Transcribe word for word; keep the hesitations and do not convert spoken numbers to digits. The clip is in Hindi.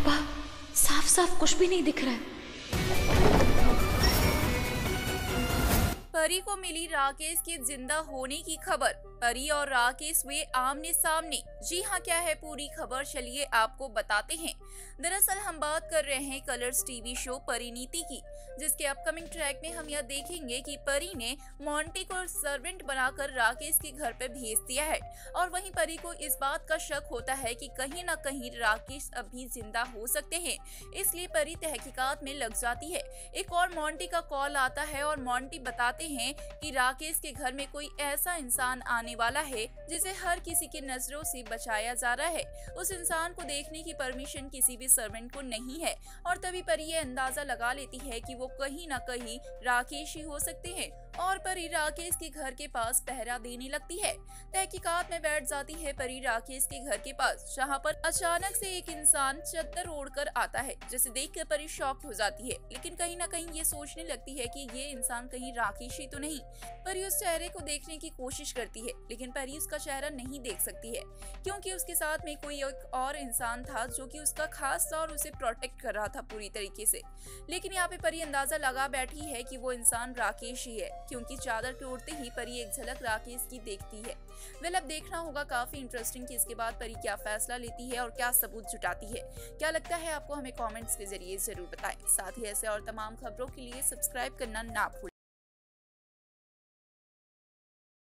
डब्बा साफ साफ कुछ भी नहीं दिख रहा है। परी को मिली राकेश के जिंदा होने की खबर। परी और राकेश हुए आमने सामने। जी हाँ, क्या है पूरी खबर, चलिए आपको बताते हैं। दरअसल हम बात कर रहे हैं कलर्स टीवी शो परिणीति की, जिसके अपकमिंग ट्रैक में हम यह देखेंगे कि परी ने मॉन्टी को सर्वेंट बनाकर राकेश के घर पे भेज दिया है और वहीं परी को इस बात का शक होता है कि कहीं ना कहीं राकेश अभी जिंदा हो सकते हैं, इसलिए परी तहकीकात में लग जाती है। एक और मॉन्टी का कॉल आता है और मॉन्टी बताते हैं कि राकेश के घर में कोई ऐसा इंसान आने वाला है जिसे हर किसी की नजरों से बचाया जा रहा है। उस इंसान को देखने की परमिशन किसी भी सर्वेंट को नहीं है और तभी परी ये अंदाजा लगा लेती है कि वो कहीं ना कहीं राकेश ही हो सकते हैं और परी राकेश के घर के पास पहरा देने लगती है। तहकीकात में बैठ जाती है परी राकेश के घर के पास, जहाँ पर अचानक से एक इंसान चद्दर ओढ़कर आता है, जिसे देखकर परी शॉक्ड हो जाती है, लेकिन कहीं ना कहीं ये सोचने लगती है कि ये इंसान कहीं राकेश ही तो नहीं। परी उस चेहरे को देखने की कोशिश करती है लेकिन परी उसका चेहरा नहीं देख सकती है क्योंकि उसके साथ में कोई एक और इंसान था जो कि उसका खास था और उसे प्रोटेक्ट कर रहा था पूरी तरीके से। लेकिन यहाँ पे परी अंदाजा लगा बैठी है कि वो इंसान राकेश ही है क्योंकि चादर के उड़ते ही परी एक झलक राकेश की देखती है। वेल, अब देखना होगा काफी इंटरेस्टिंग कि इसके बाद परी क्या फैसला लेती है और क्या सबूत जुटाती है। क्या लगता है आपको, हमें कमेंट्स के जरिए जरूर बताएं। साथ ही ऐसे और तमाम खबरों के लिए सब्सक्राइब करना ना भूलें।